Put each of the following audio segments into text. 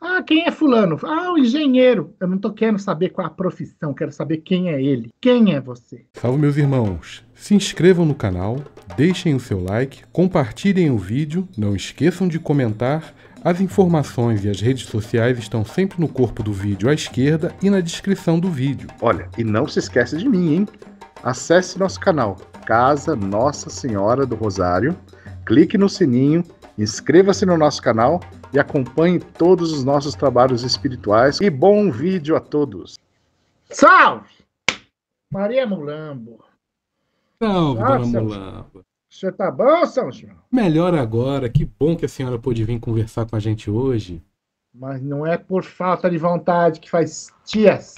Ah, quem é fulano? Ah, o engenheiro. Eu não tô querendo saber qual a profissão, quero saber quem é ele. Quem é você? Salve, meus irmãos. Se inscrevam no canal, deixem o seu like, compartilhem o vídeo, não esqueçam de comentar. As informações e as redes sociais estão sempre no corpo do vídeo à esquerda e na descrição do vídeo. Olha, e não se esqueça de mim, hein? Acesse nosso canal, Casa Nossa Senhora do Rosário, clique no sininho, inscreva-se no nosso canal e acompanhe todos os nossos trabalhos espirituais. E bom vídeo a todos! Salve! Maria Mulambo! Salve, Maria Mulambo! Você tá bom, São João? Melhor agora, que bom que a senhora pôde vir conversar com a gente hoje. Mas não é por falta de vontade que faz dias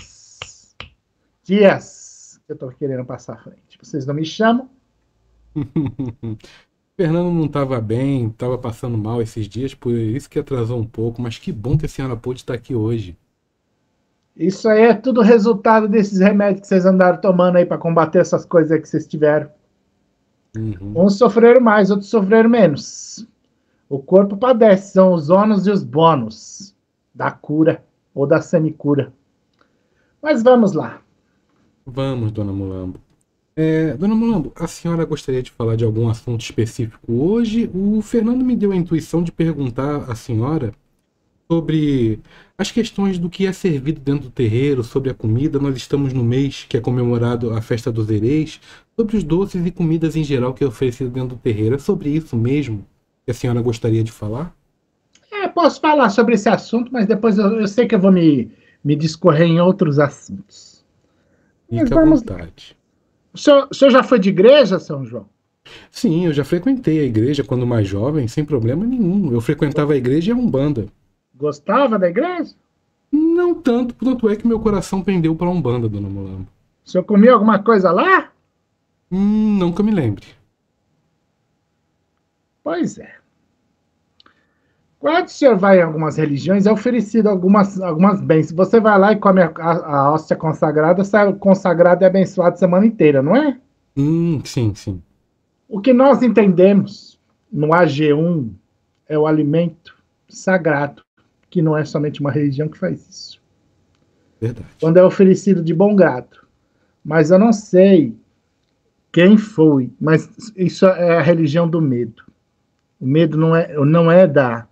eu tô querendo passar à frente. Vocês não me chamam? Fernando não estava bem, estava passando mal esses dias, por isso que atrasou um pouco, mas que bom que a senhora pôde estar aqui hoje. Isso aí é tudo resultado desses remédios que vocês andaram tomando aí para combater essas coisas aí que vocês tiveram. Uhum. Uns sofreram mais, outros sofreram menos. O corpo padece, são os ônus e os bônus da cura ou da semicura. Mas vamos lá. Vamos, dona Mulambo. Dona Mulambo, a senhora gostaria de falar de algum assunto específico hoje? O Fernando me deu a intuição de perguntar à senhora sobre as questões do que é servido dentro do terreiro, sobre a comida. Nós estamos no mês que é comemorado a festa dos hereis, sobre os doces e comidas em geral que é oferecido dentro do terreiro. É sobre isso mesmo que a senhora gostaria de falar? Posso falar sobre esse assunto, mas depois eu sei que eu vou me discorrer em outros assuntos. Fique à vontade. O senhor já foi de igreja, São João? Sim, eu já frequentei a igreja quando mais jovem, sem problema nenhum. Eu frequentava a igreja e a umbanda. Gostava da igreja? Não tanto, tanto é que meu coração pendeu para a umbanda, dona Mulambo. O senhor comia alguma coisa lá? Nunca me lembre. Pois é. Quando o senhor vai em algumas religiões, é oferecido algumas bênçãos. Você vai lá e come a hóstia consagrada, sai consagrado e abençoado a semana inteira, não é? Sim, sim. O que nós entendemos no AG1 é o alimento sagrado, que não é somente uma religião que faz isso. Verdade. Quando é oferecido de bom grado. Mas eu não sei quem foi, mas isso é a religião do medo. O medo não é da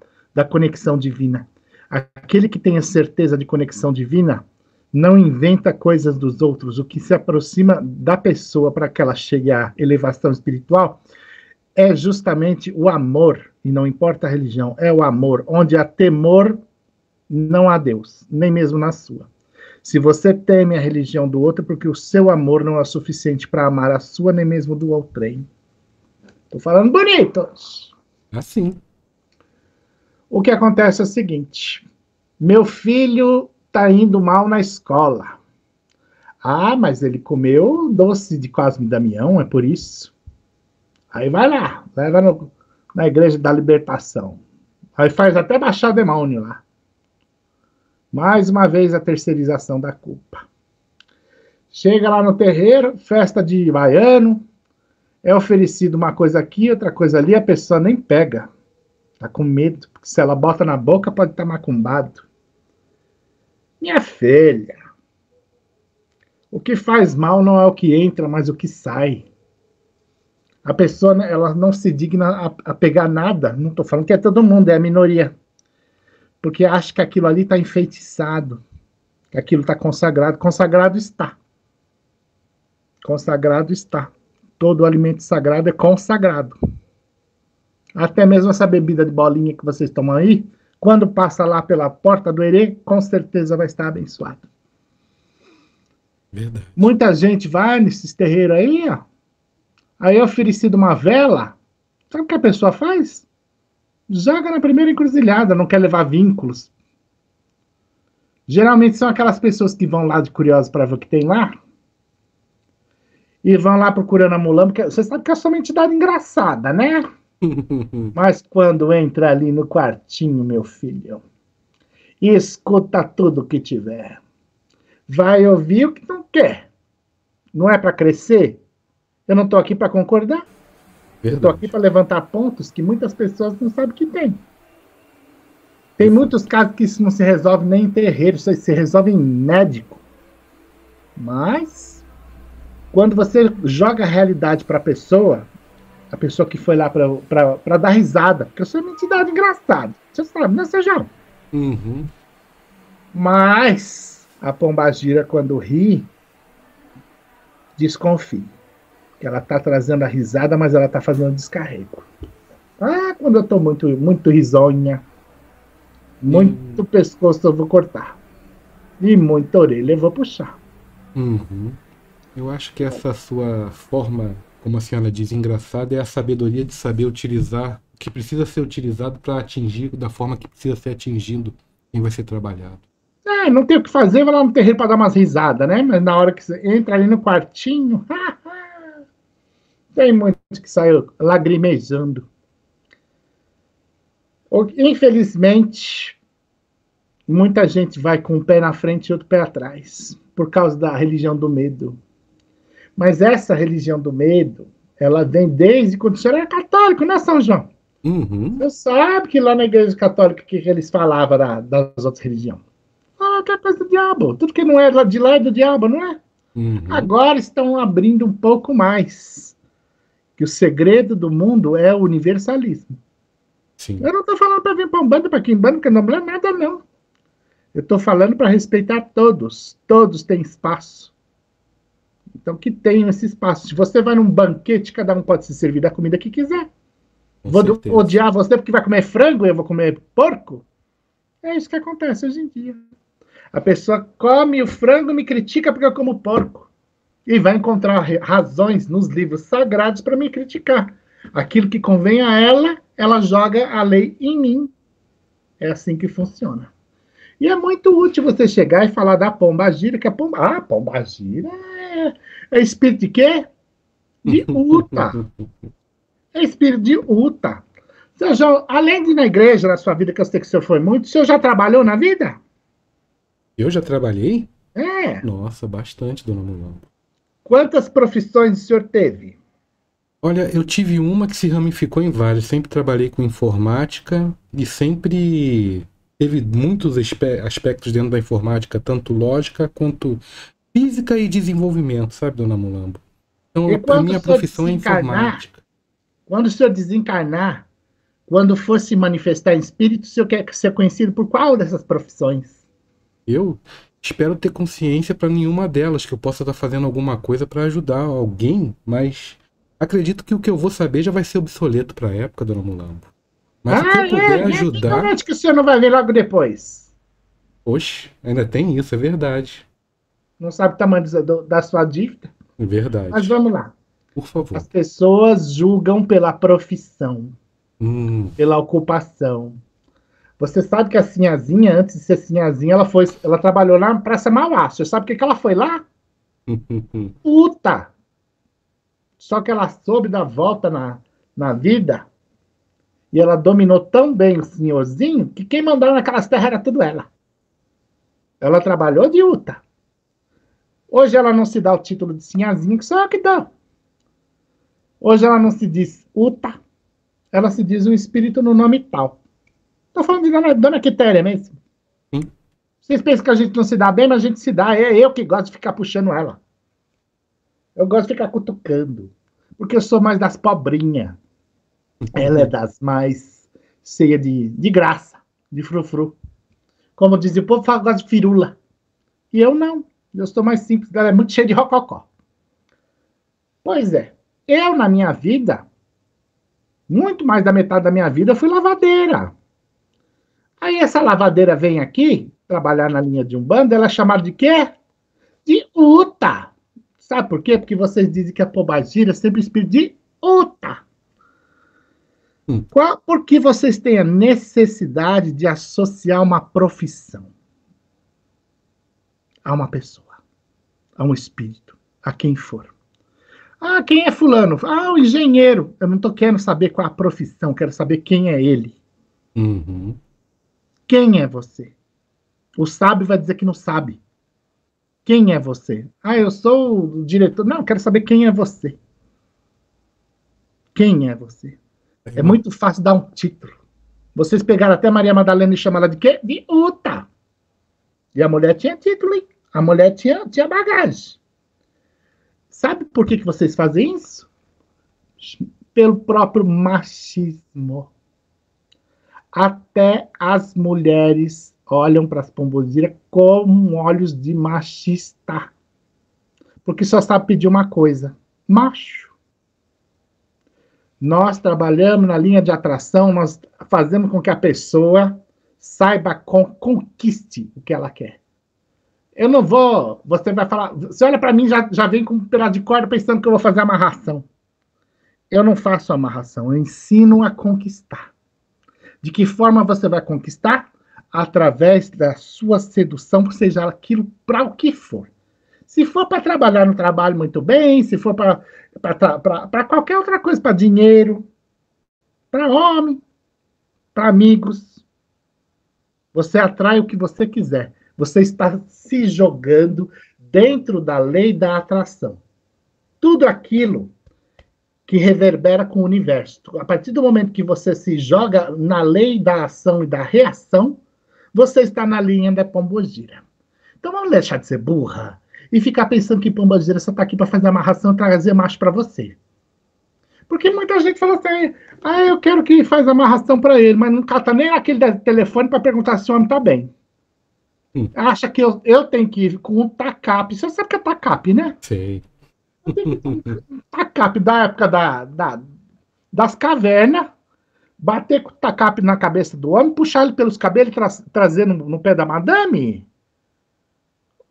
conexão divina. Aquele que tem a certeza de conexão divina não inventa coisas dos outros. O que se aproxima da pessoa para que ela chegue à elevação espiritual é justamente o amor, e não importa a religião, é o amor. Onde há temor, não há Deus, nem mesmo na sua. Se você teme a religião do outro, porque o seu amor não é suficiente para amar a sua, nem mesmo do outrem. Estou falando bonito! Assim. O que acontece é o seguinte: meu filho está indo mal na escola. Ah, mas ele comeu doce de Cosme e Damião, é por isso. Aí vai lá, leva na Igreja da Libertação. Aí faz até baixar o demônio lá. Mais uma vez a terceirização da culpa. Chega lá no terreiro, festa de baiano, é oferecido uma coisa aqui, outra coisa ali, a pessoa nem pega. Tá com medo, porque se ela bota na boca pode estar macumbado. Minha filha, o que faz mal não é o que entra, mas o que sai. A pessoa, ela não se digna a pegar nada. Não estou falando que é todo mundo, é a minoria. Porque acha que aquilo ali está enfeitiçado. Que aquilo está consagrado. Consagrado está. Consagrado está. Todo alimento sagrado é consagrado. Até mesmo essa bebida de bolinha que vocês tomam aí, quando passa lá pela porta do herê, com certeza vai estar abençoado. Verdade. Muita gente vai nesses terreiros aí, ó. Aí é oferecido uma vela. Sabe o que a pessoa faz? Joga na primeira encruzilhada, não quer levar vínculos. Geralmente são aquelas pessoas que vão lá de curiosos para ver o que tem lá. E vão lá procurando a Mulambo. Você sabe que é só uma entidade engraçada, né? Mas quando entra ali no quartinho, meu filho, escuta tudo que tiver. Vai ouvir o que não quer. Não é para crescer? Eu não estou aqui para concordar. Verdade. Eu estou aqui para levantar pontos que muitas pessoas não sabem que tem. Tem muitos casos que isso não se resolve nem em terreiro, isso se resolve em médico. Mas, quando você joga a realidade para a pessoa que foi lá para dar risada, porque eu sou uma entidade engraçada, você sabe, né, Sejão? Uhum. Mas, a Pomba Gira, quando ri, desconfia. Que ela tá trazendo a risada, mas ela tá fazendo descarrego. Ah, quando eu tô muito risonha, muito pescoço eu vou cortar. E muita orelha eu vou puxar. Uhum. Eu acho que essa sua forma, como a senhora diz, engraçada, é a sabedoria de saber utilizar o que precisa ser utilizado para atingir da forma que precisa ser atingido quem vai ser trabalhado. É, não tem o que fazer, vai lá no terreiro para dar umas risadas, né? Mas na hora que você entra ali no quartinho, tem muito que saiu lagrimejando. Infelizmente, muita gente vai com um pé na frente e outro pé atrás, por causa da religião do medo. Mas essa religião do medo, ela vem desde quando o senhor era católico, né, São João? Uhum. Você sabe que lá na igreja católica, o que eles falavam das outras religiões? Ah, que é coisa do diabo, tudo que não é de lá é do diabo, não é? Uhum. Agora estão abrindo um pouco mais, que o segredo do mundo é o universalismo. Sim. Eu não estou falando para vir para umbanda, para quimbanda, que não é nada, não. Eu estou falando para respeitar todos. Todos têm espaço. Então, que tenham esse espaço. Se você vai num banquete, cada um pode se servir da comida que quiser. Vou odiar você porque vai comer frango e eu vou comer porco? É isso que acontece hoje em dia. A pessoa come o frango e me critica porque eu como porco. E vai encontrar razões nos livros sagrados para me criticar. Aquilo que convém a ela, ela joga a lei em mim. É assim que funciona. E é muito útil você chegar e falar da Pomba Gira, que a Pomba... Ah, Pomba Gira é espírito de quê? De Uta. É espírito de Uta. Seu João, além de ir na igreja, na sua vida, que eu sei que o senhor foi muito, o senhor já trabalhou na vida? Eu já trabalhei? É. Nossa, bastante, dona Mulambo. Quantas profissões o senhor teve? Olha, eu tive uma que se ramificou em várias. Sempre trabalhei com informática e sempre teve muitos aspectos dentro da informática, tanto lógica quanto física e desenvolvimento, sabe, dona Mulambo? Então, a minha profissão é informática. Quando o senhor desencarnar, quando for se manifestar em espírito, o senhor quer ser conhecido por qual dessas profissões? Eu espero ter consciência para nenhuma delas, que eu possa estar fazendo alguma coisa para ajudar alguém, mas... acredito que o que eu vou saber já vai ser obsoleto para a época, dona Mulambo. Mas o que eu puder ajudar... Mas que o senhor não vai ver logo depois? Oxe, ainda tem isso, é verdade. Não sabe o tamanho da sua dívida? É verdade. Mas vamos lá. Por favor. As pessoas julgam pela profissão, pela ocupação. Você sabe que a Sinhazinha, antes de ser Sinhazinha, ela trabalhou lá na Praça Mauá. Você sabe o que ela foi lá? Puta! Só que ela soube dar volta na vida e ela dominou tão bem o senhorzinho que quem mandava naquelas terras era tudo ela. Ela trabalhou de Uta. Hoje ela não se dá o título de Sinhazinha, que só eu que dá. Hoje ela não se diz Uta, ela se diz um espírito no nome tal. Estou falando de dona Quitéria mesmo. Sim. Vocês pensam que a gente não se dá bem, mas a gente se dá. É eu que gosto de ficar puxando ela. Eu gosto de ficar cutucando, porque eu sou mais das pobrinhas. Ela é das mais cheia de graça, de frufru. Como dizia o povo, fala, gosta de firula. E eu não. Eu sou mais simples, ela é muito cheia de rococó. Pois é. Eu, na minha vida, muito mais da metade da minha vida, fui lavadeira. Aí essa lavadeira vem aqui, trabalhar na linha de umbanda, ela é chamada de quê? De Uta. Sabe por quê? Porque vocês dizem que a Pomba Gira é sempre espírito de Uta. Porque vocês têm a necessidade de associar uma profissão a uma pessoa, a um espírito, a quem for. Ah, quem é fulano? Ah, o engenheiro. Eu não estou querendo saber qual é a profissão, quero saber quem é ele. Uhum. Quem é você? O sábio vai dizer que não sabe. Quem é você? Ah, eu sou o diretor. Não, quero saber quem é você. Quem é você? É muito fácil dar um título. Vocês pegaram até Maria Madalena e chamaram ela de quê? De Uta. E a mulher tinha título, hein? A mulher tinha bagagem. Sabe por que vocês fazem isso? Pelo próprio machismo. Até as mulheres olham para as pombogiras com olhos de machista. Porque só sabe pedir uma coisa. Macho. Nós trabalhamos na linha de atração, nós fazemos com que a pessoa saiba, conquiste o que ela quer. Eu não vou... Você vai falar... Você olha para mim, já vem com um pedaço de corda pensando que eu vou fazer amarração. Eu não faço amarração, eu ensino a conquistar. De que forma você vai conquistar? Através da sua sedução, seja aquilo para o que for. Se for para trabalhar no trabalho, muito bem. Se for para qualquer outra coisa, para dinheiro, para homem, para amigos. Você atrai o que você quiser. Você está se jogando dentro da lei da atração. Tudo aquilo que reverbera com o universo. A partir do momento que você se joga na lei da ação e da reação, você está na linha da pombogira. Então vamos deixar de ser burra e ficar pensando que pombogira só está aqui para fazer amarração e trazer macho para você. Porque muita gente fala assim, ah, eu quero que faz amarração para ele, mas não cata nem aquele telefone para perguntar se o homem está bem. Acha que eu tenho que ir com o TACAP. Você sabe o que é TACAP, né? Sim. TACAP da época das cavernas, bater com o TACAP na cabeça do homem, puxar ele pelos cabelos e trazer no pé da madame?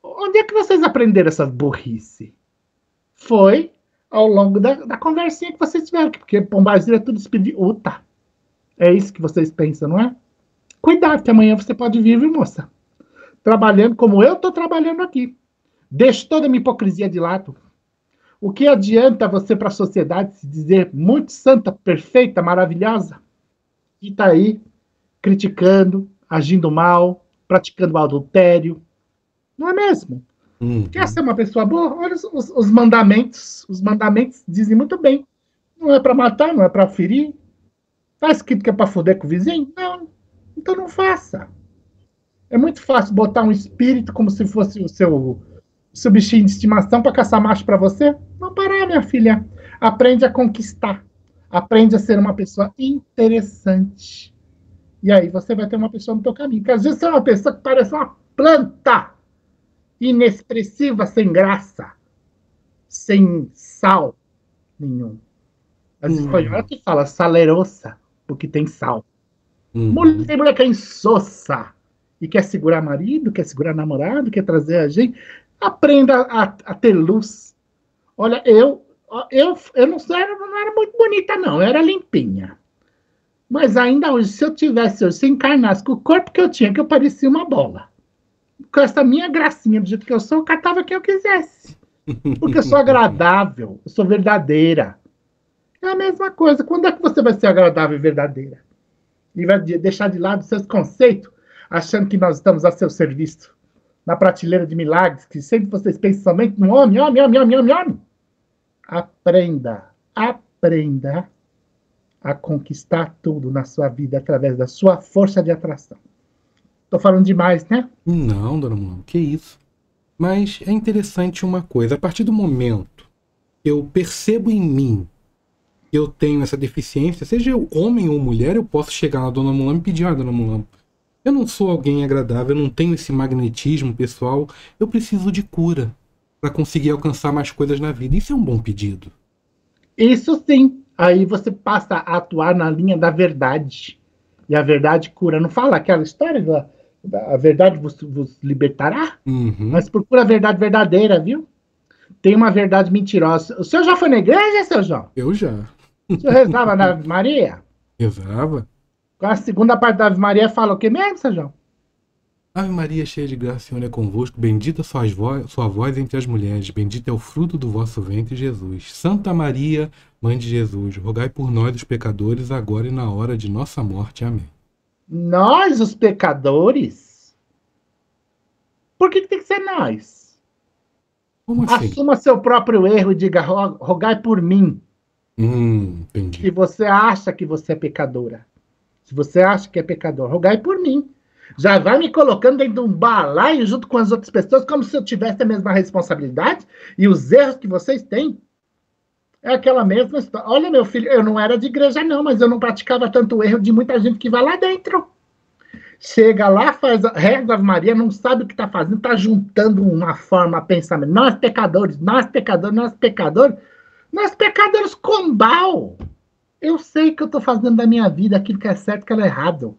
Onde é que vocês aprenderam essas burrice? Foi ao longo da conversinha que vocês tiveram, porque pombagira é tudo despediuta. É isso que vocês pensam, não é? Cuidado, que amanhã você pode vir, viu, moça? Trabalhando como eu tô trabalhando aqui. Deixo toda a minha hipocrisia de lado. O que adianta você para a sociedade se dizer muito santa, perfeita, maravilhosa? E está aí criticando, agindo mal, praticando adultério. Não é mesmo? Quer ser uma pessoa boa? Olha os mandamentos. Os mandamentos dizem muito bem. Não é para matar, não é para ferir. Está escrito que é para foder com o vizinho? Não. Então não faça. É muito fácil botar um espírito como se fosse o seu... bichinho de estimação para caçar macho para você? Não parar, minha filha. Aprende a conquistar. Aprende a ser uma pessoa interessante. E aí você vai ter uma pessoa no teu caminho. Porque às vezes você é uma pessoa que parece uma planta inexpressiva, sem graça. Sem sal nenhum. As espanholas que falam salerosa, porque tem sal. Tem mulher que é insossa. E quer segurar marido, quer segurar namorado, quer trazer a gente... Aprenda a ter luz. Olha, eu não era muito bonita, não. Eu era limpinha. Mas ainda hoje, se eu tivesse hoje, se encarnasse com o corpo que eu tinha, que eu parecia uma bola. Com essa minha gracinha, do jeito que eu sou, eu catava quem eu quisesse. Porque eu sou agradável, eu sou verdadeira. É a mesma coisa. Quando é que você vai ser agradável e verdadeira? E vai deixar de lado seus conceitos, achando que nós estamos a seu serviço? Na prateleira de milagres, que sempre vocês pensam somente no homem. Aprenda a conquistar tudo na sua vida através da sua força de atração. Tô falando demais, né? Não, dona Mulambo, que isso. Mas é interessante uma coisa. A partir do momento que eu percebo em mim que eu tenho essa deficiência, seja eu homem ou mulher, eu posso chegar na dona Mulambo e pedir, ó, dona Mulambo, eu não sou alguém agradável, eu não tenho esse magnetismo pessoal, eu preciso de cura para conseguir alcançar mais coisas na vida. Isso é um bom pedido. Isso sim. Aí você passa a atuar na linha da verdade. E a verdade cura. Não fala aquela história da verdade vos libertará? Mas procura a verdade verdadeira, viu? Tem uma verdade mentirosa. O senhor já foi na igreja, seu João? Eu já. O senhor rezava na Ave Maria? Rezava. A segunda parte da Ave Maria fala o que mesmo, São João? Ave Maria, cheia de graça, o Senhor é convosco. Bendita sua voz entre as mulheres. Bendito é o fruto do vosso ventre, Jesus. Santa Maria, Mãe de Jesus, rogai por nós, os pecadores, agora e na hora de nossa morte. Amém. Nós, os pecadores? Por que tem que ser nós? Como assim? Assuma seu próprio erro e diga, rogai por mim. Entendi. Se você acha que você é pecadora. Se você acha que é pecador, rogai por mim. Já vai me colocando dentro de um balaio junto com as outras pessoas, como se eu tivesse a mesma responsabilidade e os erros que vocês têm. É aquela mesma história. Olha, meu filho, eu não era de igreja, não, mas eu não praticava tanto erro de muita gente que vai lá dentro. Chega lá, faz a reza Ave Maria, não sabe o que está fazendo, está juntando uma forma, pensamento. Nós pecadores, nós pecadores, nós pecadores, nós pecadores com bal. Eu sei que eu estou fazendo da minha vida aquilo que é certo e que é errado.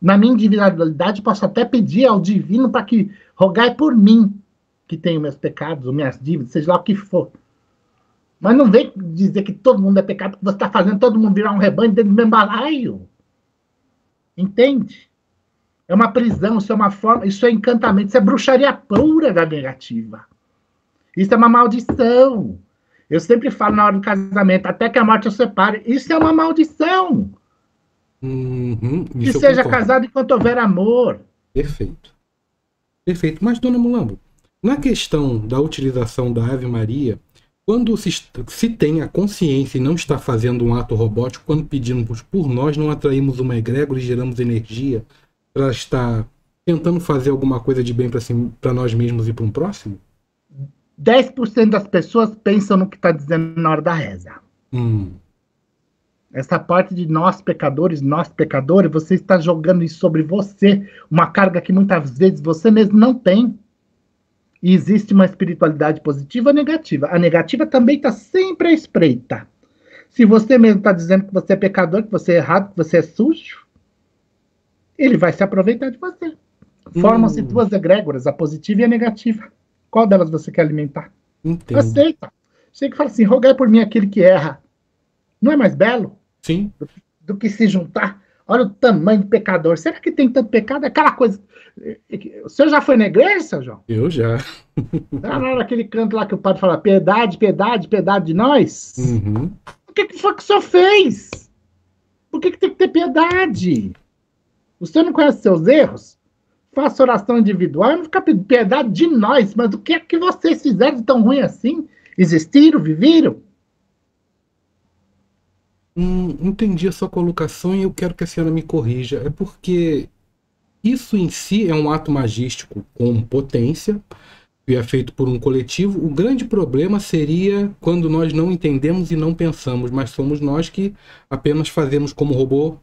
Na minha individualidade, posso até pedir ao divino para que rogai por mim, que tenho meus pecados, minhas dívidas, seja lá o que for. Mas não vem dizer que todo mundo é pecado, que você está fazendo todo mundo virar um rebanho dentro do mesmo balaio. Entende? É uma prisão, isso é uma forma, isso é encantamento, isso é bruxaria pura da negativa. Isso é uma maldição. Eu sempre falo na hora do casamento, até que a morte os separe, isso é uma maldição. Que seja casado enquanto houver amor. Perfeito. Perfeito. Mas, dona Mulambo, na questão da utilização da Ave Maria, quando se tem a consciência e não está fazendo um ato robótico, quando pedimos por nós, não atraímos uma egrégora e geramos energia para estar tentando fazer alguma coisa de bem para si, para nós mesmos e para um próximo? 10% das pessoas pensam no que está dizendo na hora da reza. Essa parte de nós pecadores, você está jogando isso sobre você, uma carga que muitas vezes você mesmo não tem. E existe uma espiritualidade positiva ou negativa. A negativa também está sempre à espreita. Se você mesmo está dizendo que você é pecador, que você é errado, que você é sujo, ele vai se aproveitar de você. Formam-se duas egrégoras, a positiva e a negativa. Qual delas você quer alimentar? Entendo. Aceita. Chega e fala assim, rogai por mim aquele que erra. Não é mais belo? Sim. Do que se juntar. Olha o tamanho do pecador. Será que tem tanto pecado? Aquela coisa... O senhor já foi na igreja, São João? Eu já. Era na hora daquele canto lá que o padre fala, piedade, piedade, piedade de nós. O que foi que o senhor fez? Por que tem que ter piedade? O senhor não conhece seus erros? Faça oração individual, eu não ficar pedindo piedade de nós, mas o que é que vocês fizeram de tão ruim assim? Existiram, viviram? Entendi a sua colocação e eu quero que a senhora me corrija. É porque isso em si é um ato magístico com potência, que é feito por um coletivo. O grande problema seria quando nós não entendemos e não pensamos, mas somos nós que apenas fazemos como robô,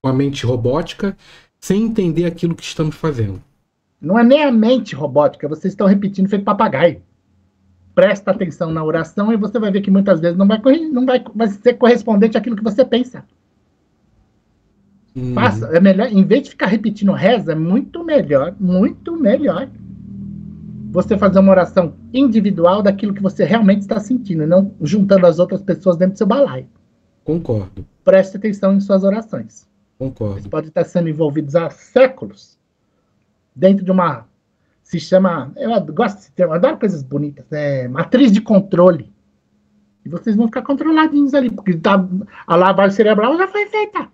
com a mente robótica, sem entender aquilo que estamos fazendo. Não é nem a mente robótica, vocês estão repetindo feito papagaio. Presta atenção na oração e você vai ver que muitas vezes não vai ser correspondente àquilo que você pensa. Faça, é melhor, em vez de ficar repetindo reza, é muito melhor você fazer uma oração individual daquilo que você realmente está sentindo, não juntando as outras pessoas dentro do seu balaio. Concordo. Preste atenção em suas orações. Concordo. Eles podem estar sendo envolvidos há séculos dentro de uma... Se chama... Eu gosto desse termo, adoro coisas bonitas. É matriz de controle. E vocês vão ficar controladinhos ali, porque a lavagem cerebral já foi feita.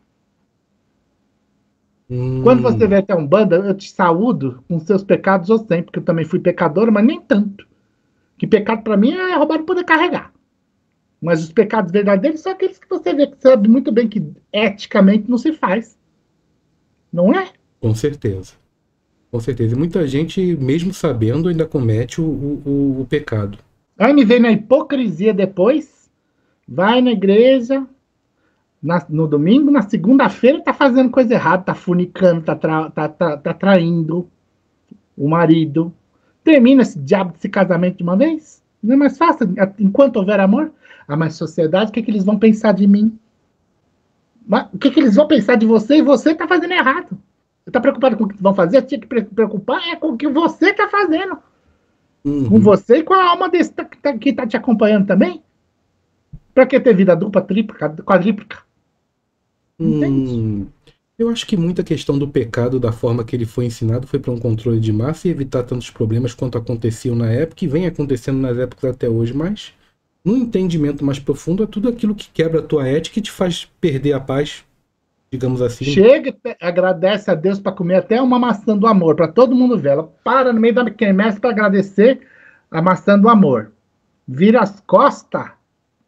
Quando você vê até umbanda, eu te saúdo com seus pecados ou sem, porque eu também fui pecador, mas nem tanto. Que pecado para mim é roubar e poder carregar. Mas os pecados verdadeiros são aqueles que você vê que sabe muito bem que eticamente não se faz. Não é? Com certeza. Com certeza. E muita gente, mesmo sabendo, ainda comete o pecado. Aí me vem na hipocrisia depois, vai na igreja, no domingo, na segunda-feira tá fazendo coisa errada, tá funicando, tá traindo o marido. Termina esse diabo desse casamento de uma vez? Não é mais fácil? Enquanto houver amor... Ah, mas sociedade, o que eles vão pensar de mim? O que eles vão pensar de você? E você está fazendo errado. Você está preocupado com o que vão fazer? Tinha que preocupar é com o que você está fazendo. Com você e com a alma desse que está te acompanhando também. Para que ter vida dupla, tripla, quadríplica? Entende? Eu acho que muita questão do pecado, da forma que ele foi ensinado, foi para um controle de massa e evitar tantos problemas quanto aconteciam na época e vem acontecendo nas épocas até hoje, mas... No entendimento mais profundo, é tudo aquilo que quebra a tua ética e te faz perder a paz, digamos assim. Chega, agradece a Deus para comer até uma maçã do amor, para todo mundo ver. Ela para no meio da quermesse para agradecer a maçã do amor. Vira as costas,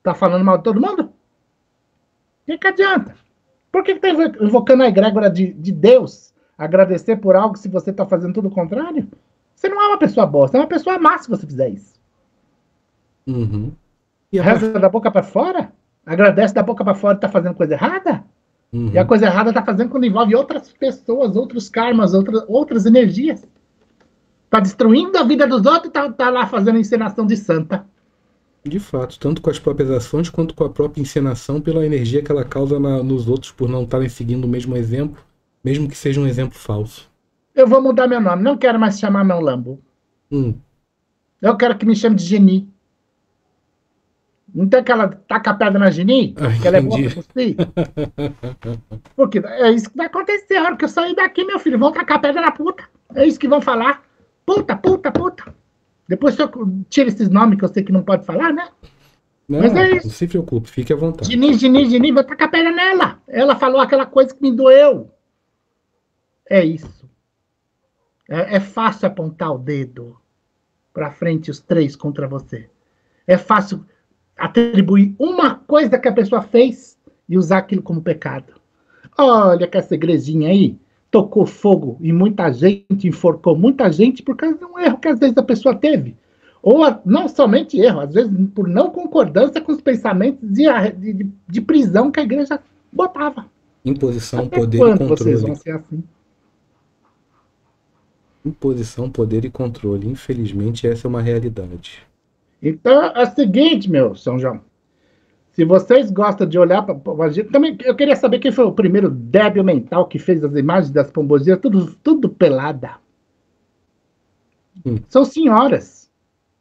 tá falando mal de todo mundo? O que adianta? Por que está invocando a egrégora de Deus? Agradecer por algo se você está fazendo tudo o contrário? Você não é uma pessoa boa, você é uma pessoa má se você fizer isso. Uhum. E reza da boca para fora? Agradece da boca para fora e está fazendo coisa errada? Uhum. E a coisa errada está fazendo quando envolve outras pessoas, outros karmas, outras energias. Está destruindo a vida dos outros e está lá fazendo encenação de santa. De fato, tanto com as próprias ações quanto com a própria encenação, pela energia que ela causa nos outros por não estarem seguindo o mesmo exemplo, mesmo que seja um exemplo falso. Eu vou mudar meu nome, não quero mais chamar meu Lambo. Eu quero que me chame de Geni. Não tem aquela taca a pedra na Geni? Que ela é boa pra cuspir? Porque é isso que vai acontecer. A hora que eu sair daqui, meu filho, vão tacar a pedra na puta. É isso que vão falar. Puta, puta, puta. Depois eu tiro esses nomes que eu sei que não pode falar, né? Não, mas é isso. Não se preocupe, fique à vontade. Geni, vai tacar a pedra nela. Ela falou aquela coisa que me doeu. É isso. É fácil apontar o dedo pra frente, os três contra você. É fácil atribuir uma coisa que a pessoa fez e usar aquilo como pecado. Olha que essa igrejinha aí tocou fogo e muita gente, enforcou muita gente por causa de um erro que às vezes a pessoa teve. Ou não somente erro, às vezes por não concordância com os pensamentos de prisão que a igreja botava. Imposição, até poder e controle. Vocês vão ser assim? Imposição, poder e controle. Infelizmente, essa é uma realidade. Então, é o seguinte, meu São João. Se vocês gostam de olhar para a gente... Também, eu queria saber quem foi o primeiro débil mental que fez as imagens das pombogiras, tudo pelada. São senhoras.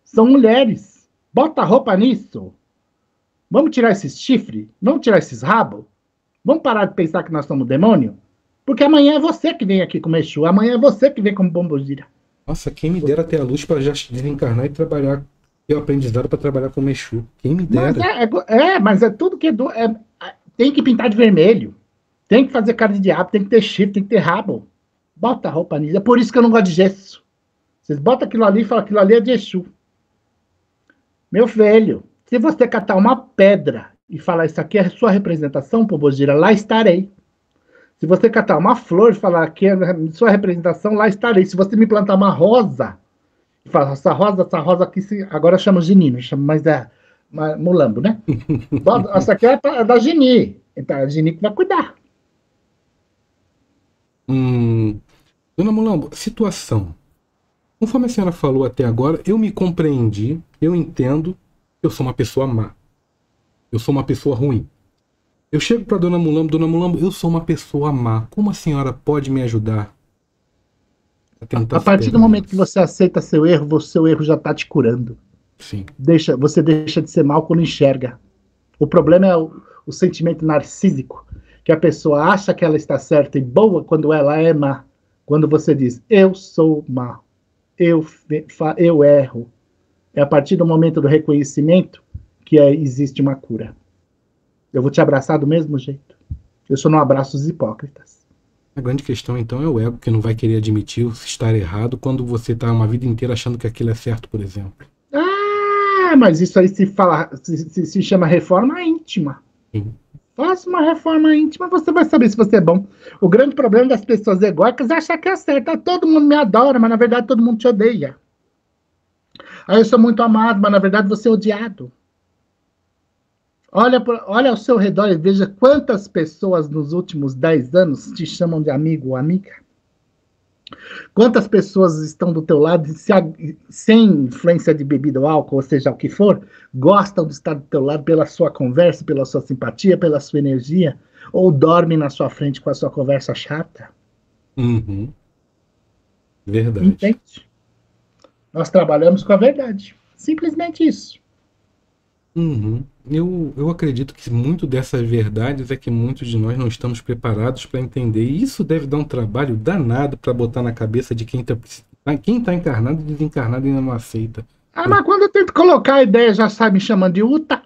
São mulheres. Bota a roupa nisso. Vamos tirar esses chifres? Vamos tirar esses rabos? Vamos parar de pensar que nós somos demônio? Porque amanhã é você que vem aqui como Exu. Amanhã é você que vem como Pomba Gira. Nossa, quem me dera ter a luz para já desencarnar e trabalhar... Eu aprendizado para trabalhar com Exu. Quem me dera. Mas é tudo que... tem que pintar de vermelho. Tem que fazer cara de diabo. Tem que ter chifre. Tem que ter rabo. Bota a roupa nisso. É por isso que eu não gosto de gesso. Vocês botam aquilo ali e falam que aquilo ali é de Exu. Meu velho, se você catar uma pedra e falar isso aqui é a sua representação, Pomba Gira, lá estarei. Se você catar uma flor e falar que é a sua representação, lá estarei. Se você me plantar uma rosa... Fala, essa rosa aqui, agora eu chamo Geni, não chamo mais da Mulambo, né? Essa aqui é da Geni. Então é a Geni que vai cuidar. Dona Mulambo, situação. Conforme a senhora falou até agora, eu me compreendi, eu entendo, eu sou uma pessoa má. Eu sou uma pessoa ruim. Eu chego para Dona Mulambo, eu sou uma pessoa má. Como a senhora pode me ajudar? A partir do momento que você aceita seu erro, o seu erro já está te curando. Sim. Você deixa de ser mal quando enxerga. O problema é o sentimento narcísico, que a pessoa acha que ela está certa e boa quando ela é má. Quando você diz, eu sou má, eu erro. É a partir do momento do reconhecimento que existe uma cura. Eu vou te abraçar do mesmo jeito. Eu só não abraço os hipócritas. A grande questão, então, é o ego, que não vai querer admitir estar errado quando você está uma vida inteira achando que aquilo é certo, por exemplo. Ah, mas isso aí se chama reforma íntima. Sim. Faça uma reforma íntima, você vai saber se você é bom. O grande problema das pessoas egóicas é achar que é certo. Ah, todo mundo me adora, mas na verdade todo mundo te odeia. Ah, eu sou muito amado, mas na verdade você é odiado. Olha ao seu redor e veja quantas pessoas nos últimos 10 anos te chamam de amigo ou amiga. Quantas pessoas estão do teu lado sem influência de bebida ou álcool, ou seja, o que for, gostam de estar do teu lado pela sua conversa, pela sua simpatia, pela sua energia, ou dormem na sua frente com a sua conversa chata. Uhum. Verdade. Entende? Nós trabalhamos com a verdade. Simplesmente isso. Uhum. Eu acredito que muito dessas verdades é que muitos de nós não estamos preparados para entender. E isso deve dar um trabalho danado para botar na cabeça de quem tá encarnado e desencarnado ainda não aceita. Ah, mas quando eu tento colocar a ideia, já sai me chamando de Uta.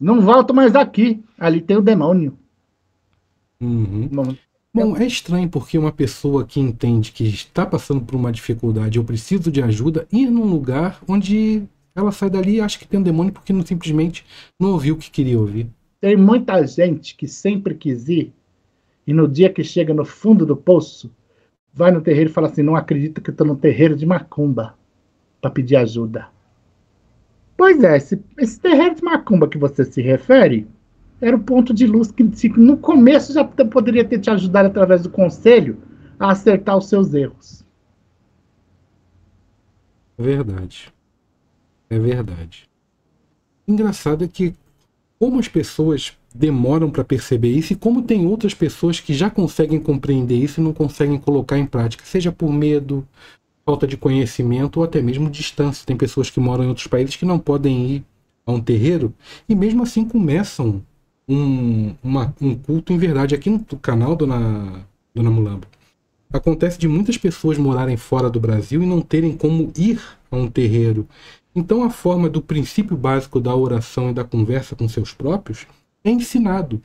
Não volto mais aqui. Ali tem o demônio. Uhum. Bom, é estranho porque uma pessoa que entende que está passando por uma dificuldade, eu preciso de ajuda, ir num lugar onde Ela sai dali e acha que tem um demônio porque não, simplesmente não ouviu o que queria ouvir. Tem muita gente que sempre quis ir e no dia que chega no fundo do poço, vai no terreiro e fala assim, não acredito que eu estou no terreiro de macumba para pedir ajuda. Pois é, esse terreiro de macumba que você se refere era o ponto de luz que no começo já poderia ter te ajudado através do conselho a acertar os seus erros. Verdade. É verdade. Engraçado é que como as pessoas demoram para perceber isso e como tem outras pessoas que já conseguem compreender isso e não conseguem colocar em prática, seja por medo, falta de conhecimento ou até mesmo distância. Tem pessoas que moram em outros países que não podem ir a um terreiro e mesmo assim começam um culto em verdade. Aqui no canal, Dona Mulambo, acontece de muitas pessoas morarem fora do Brasil e não terem como ir a um terreiro. Então a forma do princípio básico da oração e da conversa com seus próprios é ensinado.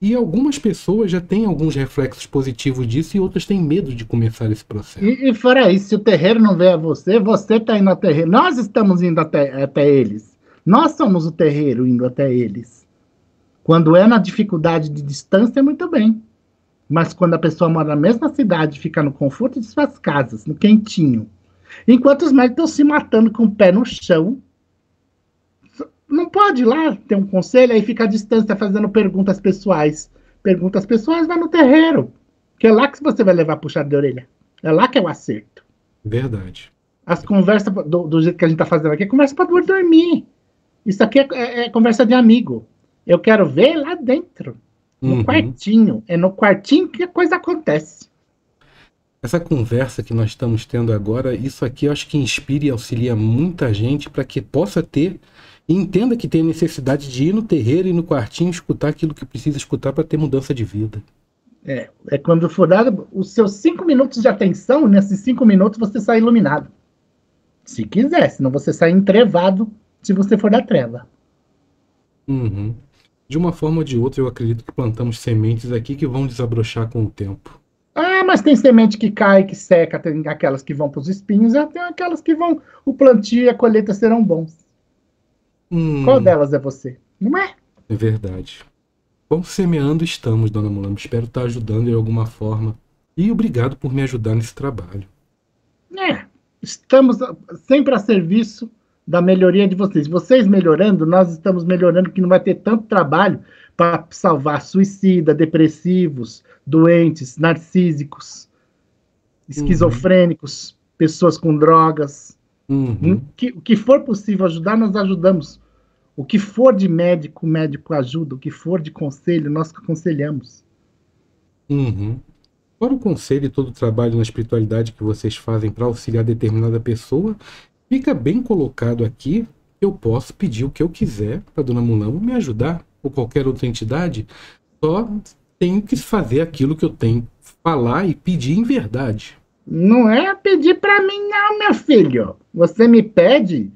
E algumas pessoas já têm alguns reflexos positivos disso e outras têm medo de começar esse processo. E fora isso, se o terreiro não vê a você, você está indo ao terreiro. Nós estamos indo até eles. Nós somos o terreiro indo até eles. Quando é na dificuldade de distância, muito bem. Mas quando a pessoa mora na mesma cidade, fica no conforto de suas casas, no quentinho. Enquanto os médicos estão se matando com o pé no chão, não pode ir lá ter um conselho, aí fica à distância fazendo perguntas pessoais. Perguntas pessoais, vai no terreiro, que é lá que você vai levar puxada de orelha. É lá que é o acerto. Verdade. As conversas, do jeito que a gente está fazendo aqui, é conversa para dormir. Isso aqui é conversa de amigo. Eu quero ver lá dentro. No quartinho. É no quartinho que a coisa acontece. Essa conversa que nós estamos tendo agora, isso aqui eu acho que inspira e auxilia muita gente para que possa ter e entenda que tem necessidade de ir no terreiro e no quartinho escutar aquilo que precisa escutar para ter mudança de vida. É quando for dado os seus 5 minutos de atenção, nesses 5 minutos você sai iluminado. Se quiser, senão você sai entrevado se você for da treva. De uma forma ou de outra, eu acredito que plantamos sementes aqui que vão desabrochar com o tempo. Ah, mas tem semente que cai, que seca, tem aquelas que vão para os espinhos, tem aquelas que vão... O plantio e a colheita serão bons. Qual delas é você? Não é? É verdade. Vamos semeando, estamos, Dona Mulambo. Espero estar ajudando de alguma forma. E obrigado por me ajudar nesse trabalho. Estamos sempre a serviço da melhoria de vocês. Vocês melhorando, nós estamos melhorando, que não vai ter tanto trabalho para salvar suicida, depressivos, doentes, narcísicos, esquizofrênicos, pessoas com drogas. O que for possível ajudar, nós ajudamos. O que for de médico, o médico ajuda. O que for de conselho, nós aconselhamos. Fora o conselho e todo o trabalho na espiritualidade que vocês fazem para auxiliar determinada pessoa, fica bem colocado aqui. Eu posso pedir o que eu quiser para Dona Mulambo me ajudar, ou qualquer outra entidade. Só tenho que fazer aquilo que eu tenho que falar e pedir em verdade. Não é pedir para mim não, meu filho. Você me pede,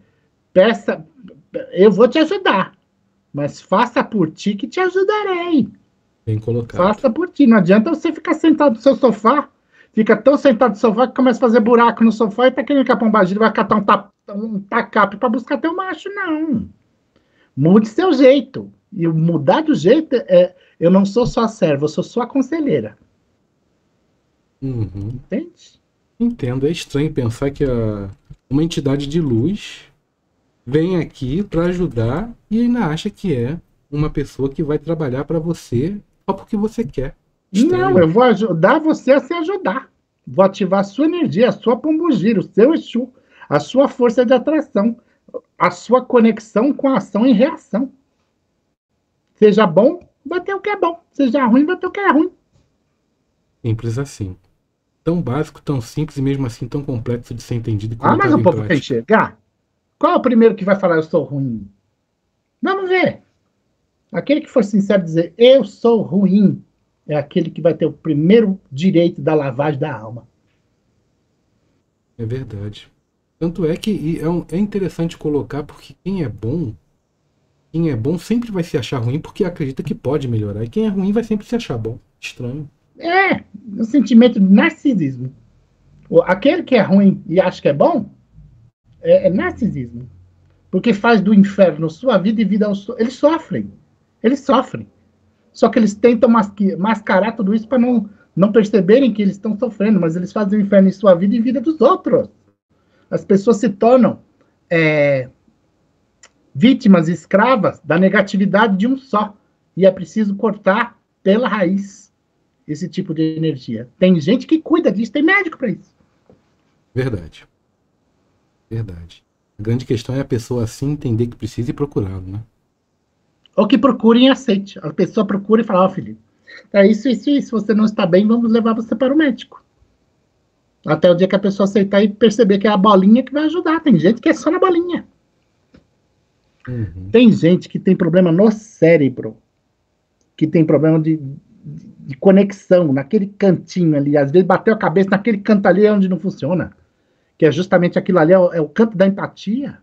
peça, eu vou te ajudar. Mas faça por ti que te ajudarei. Bem colocado. Faça por ti. Não adianta você ficar sentado no seu sofá. Fica tão sentado no sofá que começa a fazer buraco no sofá e tá querendo que a Pomba Gira vai catar um tacape para buscar teu macho, não. Mude seu jeito. E mudar do jeito é... Eu não sou só a serva, eu sou só a conselheira. Entende? Entendo. É estranho pensar que uma entidade de luz vem aqui para ajudar e ainda acha que é uma pessoa que vai trabalhar para você só porque você quer. Estranho. Não, eu vou ajudar você a se ajudar. Vou ativar a sua energia, a sua Pomba Gira, o seu Exu, a sua força de atração, a sua conexão com a ação e reação. Seja bom, vai ter o que é bom. Seja ruim, vai ter o que é ruim. Simples assim. Tão básico, tão simples e mesmo assim tão complexo de ser entendido. E mas o povo tem que chegar. Qual é o primeiro que vai falar eu sou ruim? Vamos ver. Aquele que for sincero dizer eu sou ruim é aquele que vai ter o primeiro direito da lavagem da alma. É verdade. Tanto é que é interessante colocar, porque quem é bom sempre vai se achar ruim porque acredita que pode melhorar. E quem é ruim vai sempre se achar bom. Estranho. É um sentimento de narcisismo. Aquele que é ruim e acha que é bom é narcisismo. porque faz do inferno sua vida e vida ao seu. Eles sofrem. Só que eles tentam mascarar tudo isso para não perceberem que eles estão sofrendo, mas eles fazem o inferno em sua vida e vida dos outros. As pessoas se tornam vítimas, escravas da negatividade de um só. E é preciso cortar pela raiz esse tipo de energia. Tem gente que cuida disso, tem médico para isso. Verdade. A grande questão é a pessoa assim entender que precisa e procurá-lo, né? Ou que procure e aceite. A pessoa procura e fala, ó, filho, é isso, você não está bem, vamos levar você para o médico. Até o dia que a pessoa aceitar e perceber que é a bolinha que vai ajudar. Tem gente que é só na bolinha. Uhum. Tem gente que tem problema no cérebro, que tem problema de conexão, naquele cantinho ali. Às vezes bateu a cabeça naquele canto ali onde não funciona. Que é justamente aquilo ali, é o canto da empatia.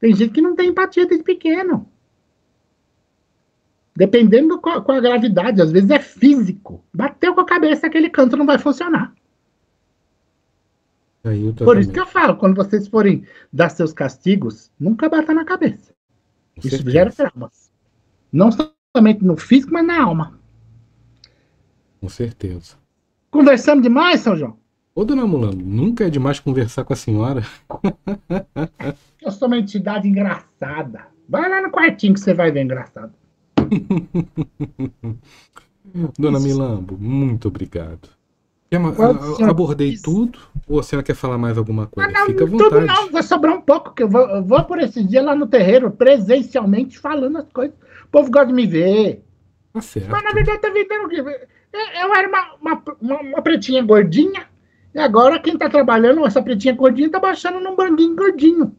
Tem gente que não tem empatia desde pequeno. Dependendo com a gravidade, às vezes é físico. Bateu com a cabeça, aquele canto não vai funcionar. Por isso que eu falo, quando vocês forem dar seus castigos, nunca bata na cabeça. Isso gera traumas. Não somente no físico, mas na alma. Com certeza. Conversamos demais, São João? Ô, dona Mulambo, nunca é demais conversar com a senhora. Eu sou uma entidade engraçada. Vai lá no quartinho que você vai ver engraçado. Dona Mulambo, muito obrigado. Eu abordei tudo? Ou a senhora quer falar mais alguma coisa? Não, fica à vontade. Tudo não, vai sobrar um pouco, que eu vou por esses dias lá no terreiro, presencialmente, falando as coisas. O povo gosta de me ver. Tá certo. Mas na verdade tá vendendo o quê? Eu era uma pretinha gordinha, e agora quem tá trabalhando, essa pretinha gordinha, tá baixando num banguinho gordinho.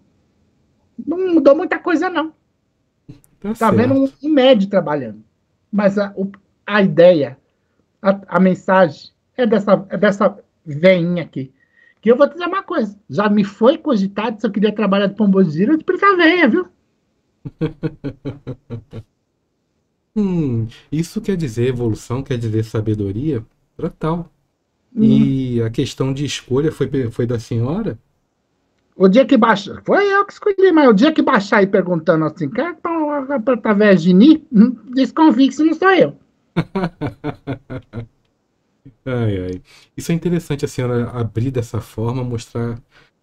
Não mudou muita coisa, não. Tá vendo um médio trabalhando. Mas a ideia, a mensagem é dessa veinha aqui. Que eu vou te dizer uma coisa. Já me foi cogitado se eu queria trabalhar de Pomba Gira ou de Preta Veia, viu? Isso quer dizer evolução, quer dizer sabedoria? Pra tal. E a questão de escolha foi da senhora? O dia que baixar... Foi eu que escolhi, mas o dia que baixar e perguntando assim, quer pra Preta Veia Gini? Desconfie que se não sou eu. Ai. Isso é interessante a senhora abrir dessa forma, mostrar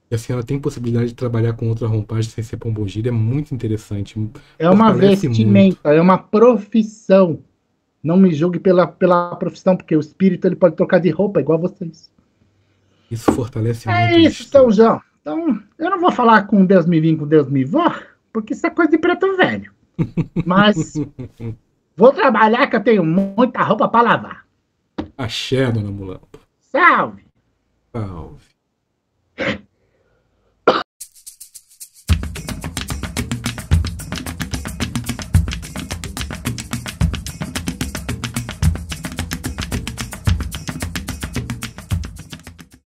que a senhora tem possibilidade de trabalhar com outra roupagem sem ser Pomba Gira, é muito interessante. É uma vestimenta, é uma profissão. Não me julgue pela profissão, porque o espírito ele pode trocar de roupa igual a vocês. Isso fortalece muito. É isso, São João. Então, eu não vou falar com Deus me vim, com Deus me vó, porque isso é coisa de preto velho. Mas vou trabalhar que eu tenho muita roupa para lavar. Axé, dona Mulambo. Salve!